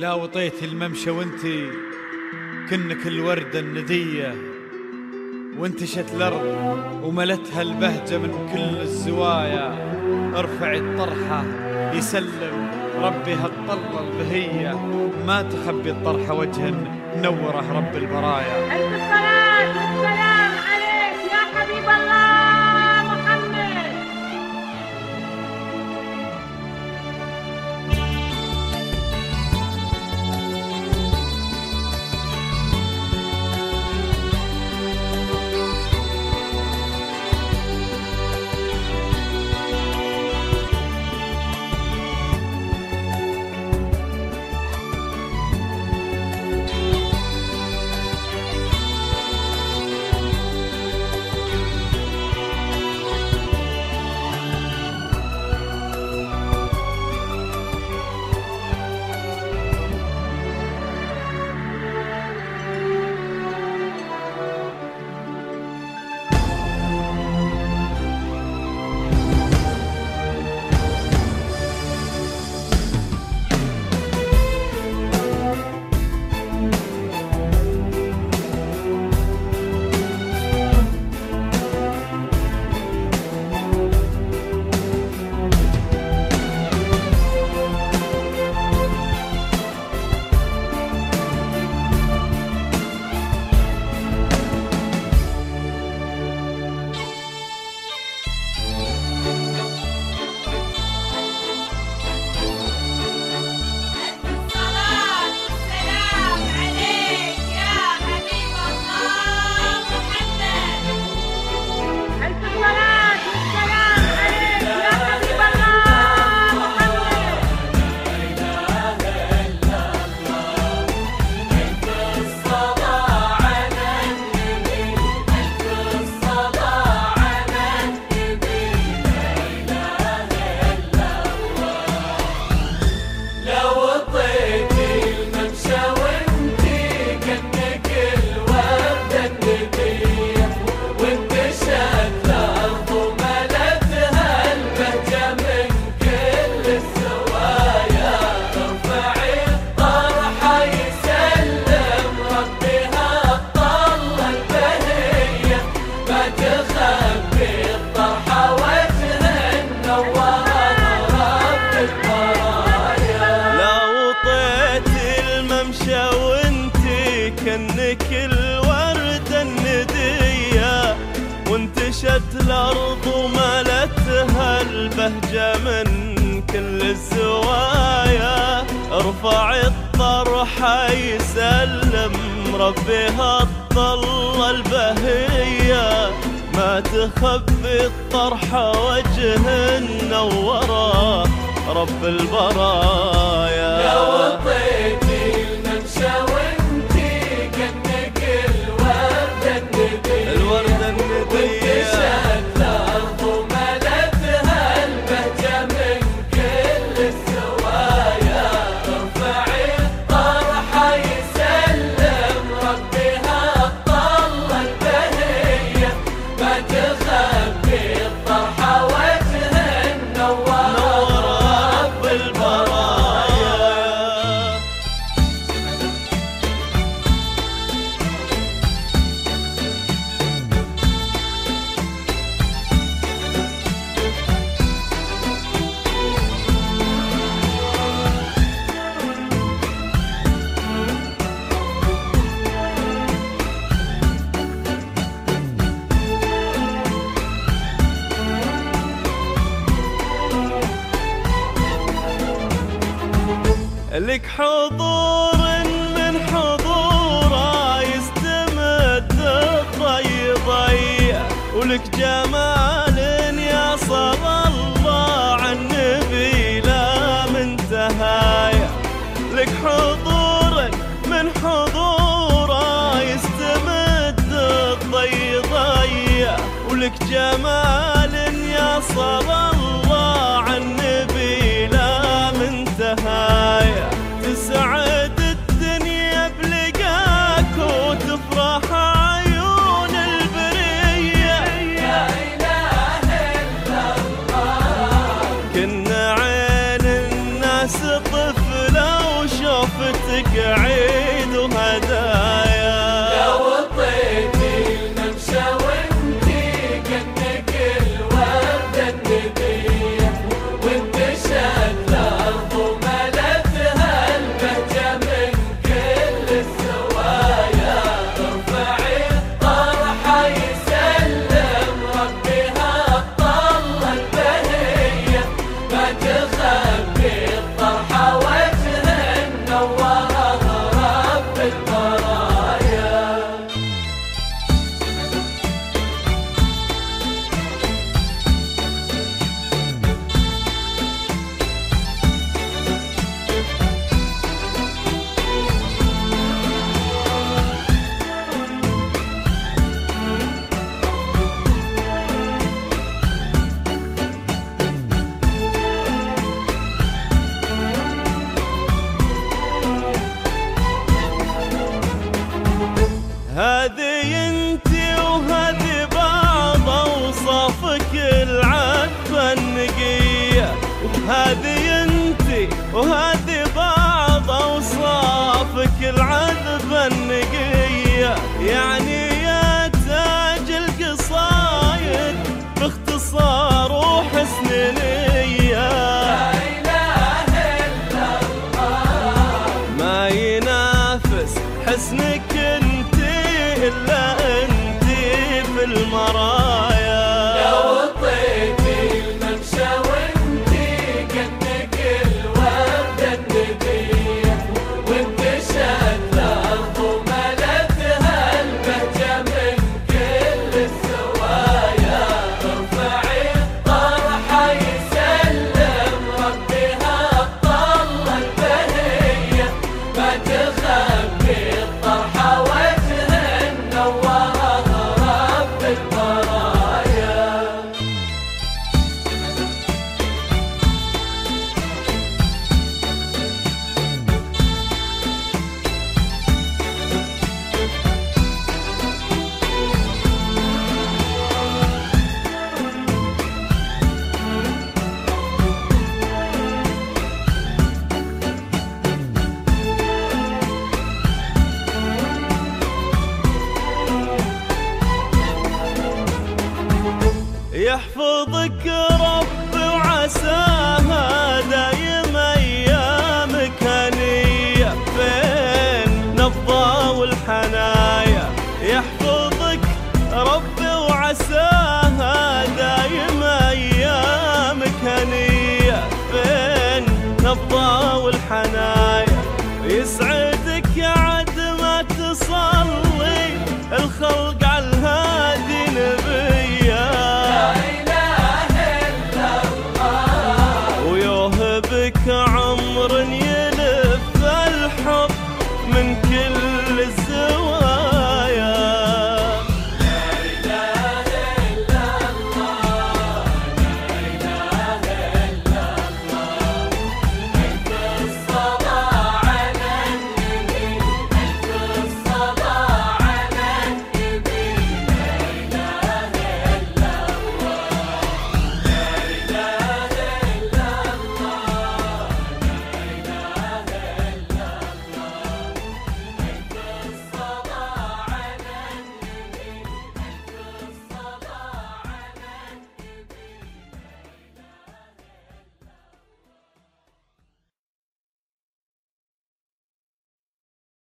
لا وطيت الممشى وانتي كنك الوردة الندية، وانتشت الأرض وملتها البهجة من كل الزوايا. ارفع الطرحة يسلم ربي هالطلة البهية، ما تخبي الطرحة وجه نوره رب البرايا. ألف الصلاة والسلام عليك يا حبيب الله محمد. كأنك الوردة الندية، وانتشت الأرض وملتها البهجة من كل الزوايا. ارفع الطرحة يسلم ربها الطلة البهية، ما تخبي الطرحة وجه نوره رب البرايا. يا وطيتي الممشى الوردة الندية، وانتشت الأرض وملتها البهجة من كل الزوايا. ارفع الطرحة يسلم ربها الطلة البهية، ما تخبي الطرحة وجه نوره رب البرايا. لك حضور من حضوره يستمد الضيضية، ولك جمال يا صلى الله على النبي لا منتهايا. لك حضور من حضوره يستمد الضيضية، ولك جمال يا صلى الله على النبي لا منتهايا. تسعد الدنيا بلقاك وتفرح عيون البرية. لا إله إلا الله. كنا عين الناس طفلة وشافت صدق عيد وهدايا لو طيبتي الممشى وانتي كأنك الوردة النبية وانتشت الأرض وملتها البهجة من كل الزوايا ارفعي الطرحة يسلم ربها الطلة البهية ما تخبي الطرحة هذه انتي وهذه بعض اوصافك العفة النقية هذه انتي وهذه بعض اوصافك العذبة النقية يعني يا تاج القصايد باختصار وحسن نية ما ينافس حسنك انت إلا أنت في المرايا لو طيبتي الممشى وانت كأنك الوردة النبية وانتشت الأرض وملتها البهجة من كل الزوايا ارفعي الطرحة يسلم ربها الطلة البهية ما تخبي الطرحة يحفظك رب وعساها دايم ايامك هنية بين نبضة والحنايا يحفظك رب وعساها دايم ايامك هنية بين نبضة والحنايا يسعدك عد ما تصلي الخلق